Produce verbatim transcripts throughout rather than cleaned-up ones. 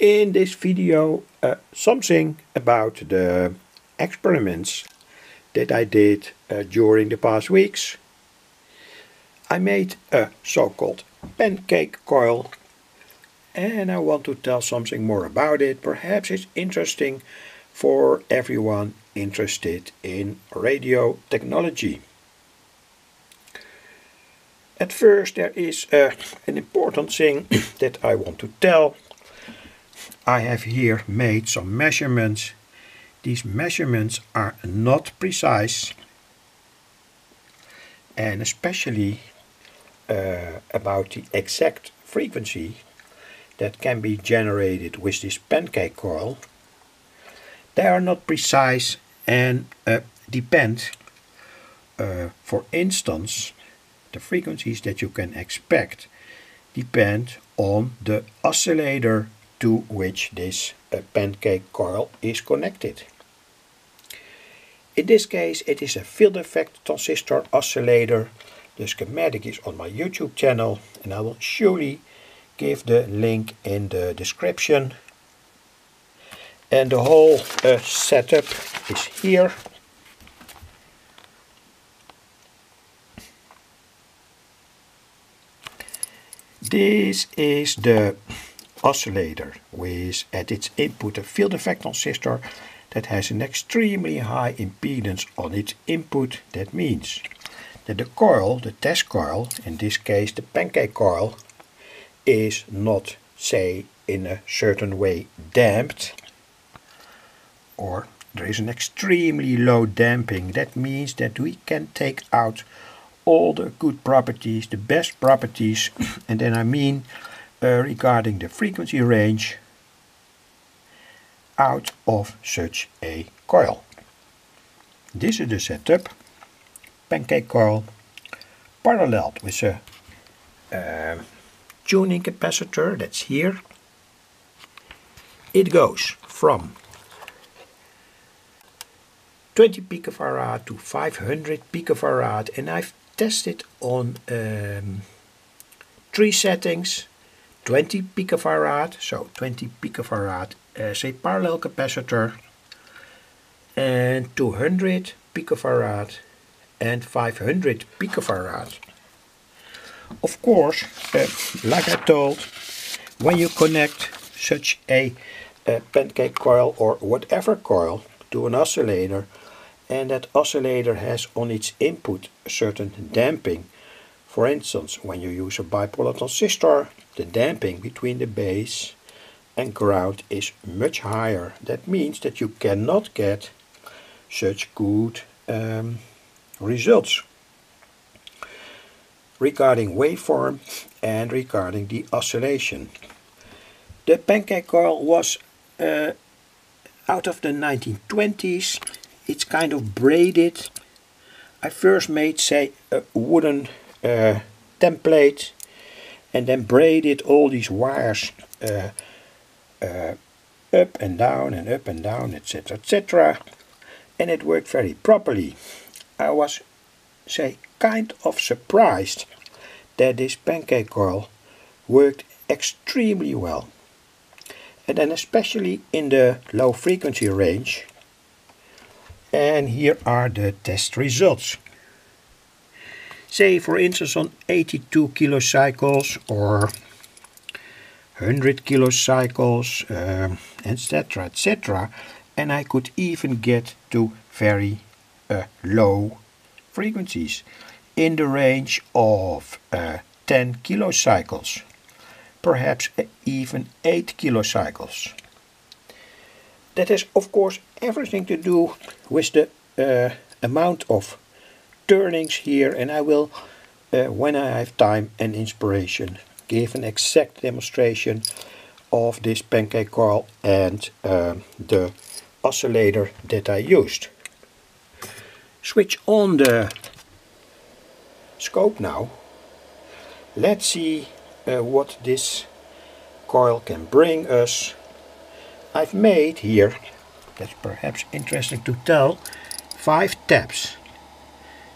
in this video uh, something about the experiments that I did uh, during the past weeks. I made a so-called pancake coil, and I want to tell something more about it. Perhaps it's interesting for everyone interested in radio technology. At first, there is uh, an important thing that I want to tell. I have here made some measurements. These measurements are not precise, and especially uh, about the exact frequency that can be generated with this pancake coil. They are not precise and uh, depend, uh, for instance, the frequencies that you can expect depend on the oscillator to which this uh, pancake coil is connected. In this case, it is a field effect transistor oscillator. The schematic is on my YouTube channel, and I will surely give the link in the description. And the whole uh, setup is here. This is the oscillator with at its input a field effect transistor that has an extremely high impedance on its input. That means that the coil, the test coil, in this case the pancake coil, is not, say, in a certain way damped, or there is an extremely low damping. That means that we can take out all the good properties, the best properties, and then I mean uh, regarding the frequency range, out of such a coil. This is the setup: pancake coil paralleled with a uh, tuning capacitor that's here. It goes from twenty picofarad to five hundred picofarad, and I've tested on um, three settings: twenty picofarad, so twenty picofarad as a parallel capacitor, and two hundred picofarad and five hundred picofarad. Of course, uh, like I told, when you connect such a, a pancake coil or whatever coil to an oscillator, and that oscillator has on its input a certain damping. For instance, when you use a bipolar transistor, the damping between the base and ground is much higher. That means that you cannot get such good um, results regarding waveform and regarding the oscillation. The pancake coil was uh, out of the nineteen twenties. It's kind of braided. I first made, say, a wooden uh, template, and then braided all these wires uh, uh, up and down and up and down, etc, et cetera. And it worked very properly. I was, say, kind of surprised that this pancake coil worked extremely well. And then especially in the low frequency range. And here are the test results. Say, for instance, on eighty-two kilocycles or one hundred kilocycles, um, et cetera, et cetera. And I could even get to very uh, low frequencies in the range of uh, ten kilocycles. Perhaps even eight kilocycles. That has, of course, everything to do with the uh, amount of turnings here, and I will, uh, when I have time and inspiration, give an exact demonstration of this pancake coil and um, the oscillator that I used. Switch on the scope now. Let's see Uh, what this coil can bring us. I've made here, that's perhaps interesting to tell, five taps.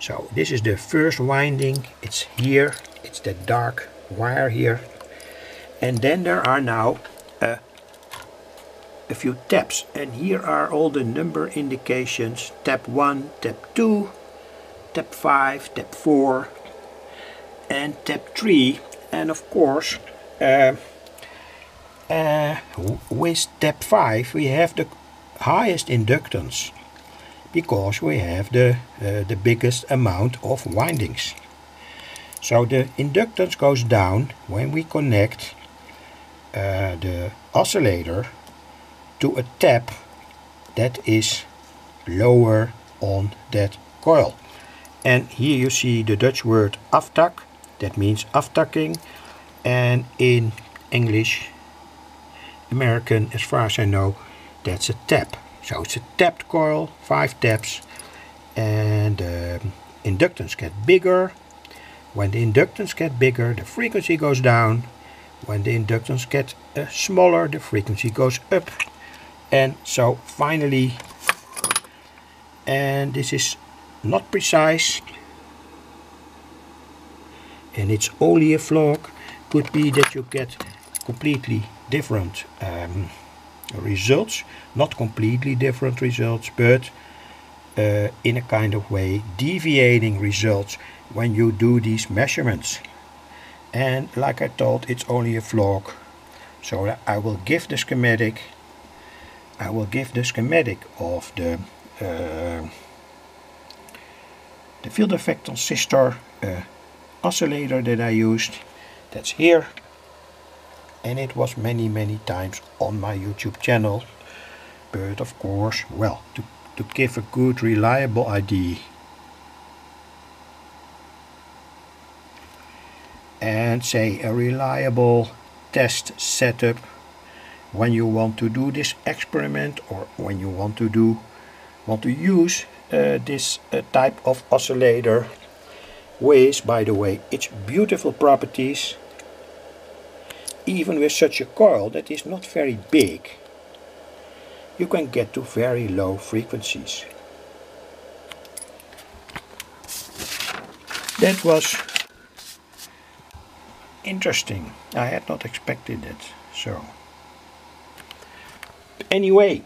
So this is the first winding, it's here, it's the dark wire here, and then there are now uh, a few tabs, and here are all the number indications: tab one, tab two, tab five, tab four and tab three, and of course uh, uh, with tab five we have the highest inductance because we have the, uh, the biggest amount of windings. So the inductance goes down when we connect uh, the oscillator to a tab that is lower on that coil. And here you see the Dutch word aftak, that means aftakking, and in English, American, as far as I know, that's a tab. So it's a tapped coil, five taps, and the um, inductance gets bigger. When the inductance gets bigger, the frequency goes down. When the inductance gets uh, smaller, the frequency goes up. And so finally, and this is not precise, and it's only a vlog, could be that you get completely different um, results, not completely different results, but uh, in a kind of way deviating results when you do these measurements. And like I told, it's only a vlog, so I will give the schematic, I will give the schematic of the uh, the field effect transistor uh, oscillator that I used. That's here, and it was many many times on my YouTube channel, but of course, well, to, to give a good reliable idea. And say a reliable test setup when you want to do this experiment, or when you want to do want to use Uh, this uh, type of oscillator with, by the way, its beautiful properties, even with such a coil that is not very big. You can get to very low frequencies. That was interesting. I had not expected that. So anyway,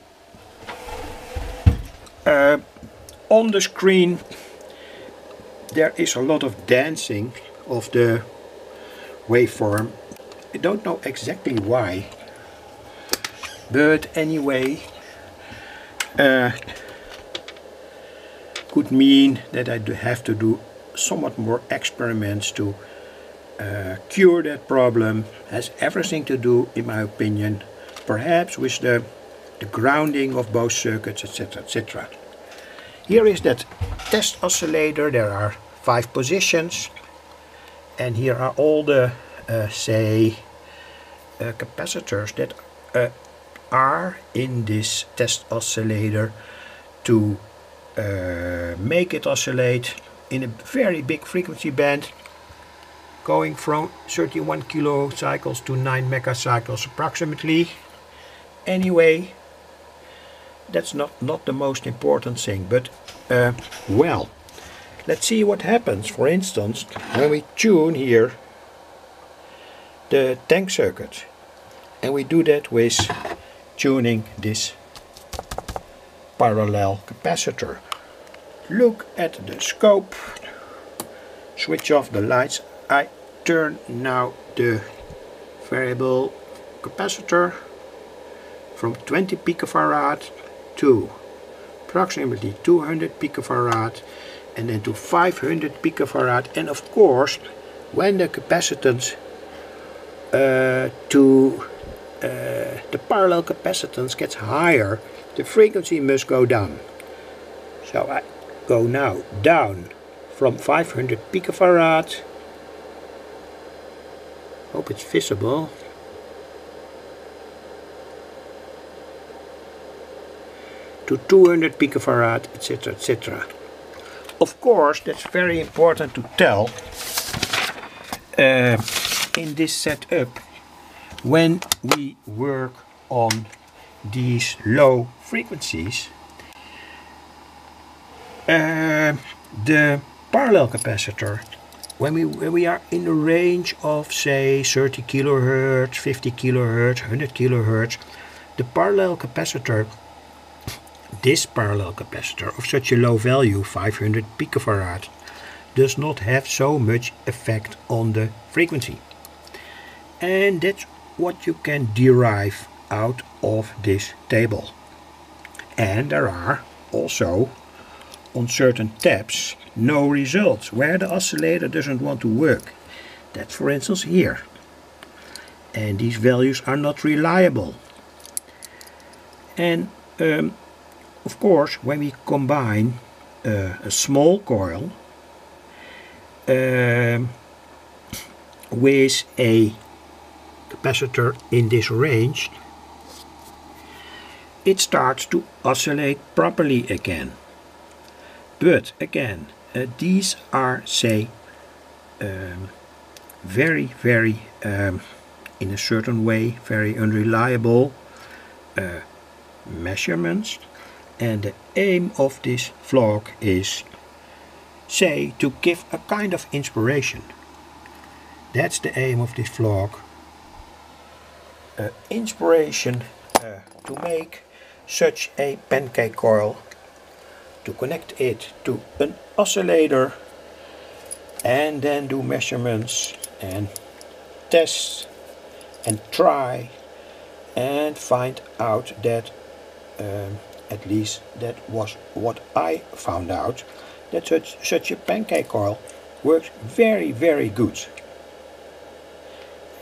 uh, on the screen there is a lot of dancing of the waveform. I don't know exactly why, but anyway, uh, could mean that I do have to do somewhat more experiments to uh, cure that problem. Has everything to do, in my opinion, perhaps with the, the grounding of both circuits, etc, et cetera. Here is that test oscillator. There are five positions, and here are all the uh, say uh, capacitors that uh, are in this test oscillator to uh, make it oscillate in a very big frequency band, going from thirty-one kilocycles to nine megacycles approximately. Anyway, that's not, not the most important thing, but uh, well, let's see what happens, for instance, when we tune here the tank circuit. And we do that with tuning this parallel capacitor. Look at the scope, switch off the lights. I turn now the variable capacitor from twenty picofarad to approximately two hundred picofarad, and then to five hundred picofarad, and of course when the capacitance uh, to uh, the parallel capacitance gets higher, the frequency must go down. So I go now down from five hundred picofarad, hope it's visible, to two hundred picofarad, et cetera, et cetera. Of course, that's very important to tell uh, in this setup when we work on these low frequencies. Uh, the parallel capacitor, when we when we are in the range of say thirty kilohertz, fifty kilohertz, one hundred kilohertz, the parallel capacitor, this parallel capacitor of such a low value, five hundred picofarad, does not have so much effect on the frequency. And that's what you can derive out of this table. And there are also on certain tabs no results where the oscillator doesn't want to work. That's for instance here. And these values are not reliable. And um, of course, when we combine uh, a small coil uh, with a capacitor in this range, it starts to oscillate properly again. But again, uh, these are, say, um, very, very, um, in a certain way, very unreliable uh, measurements. And the aim of this vlog is, say, to give a kind of inspiration. That's the aim of this vlog. Uh, inspiration uh, to make such a pancake coil, to connect it to an oscillator, and then do measurements and test and try and find out that um, at least that was what I found out, that such, such a pancake coil works very, very good,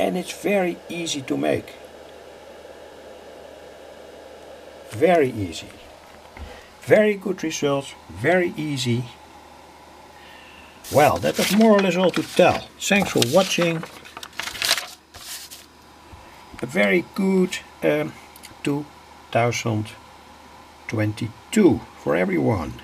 and it's very easy to make. Very easy. Very good results, very easy. Well, that was more or less all to tell. Thanks for watching. A very good um, two thousand twenty-two for everyone.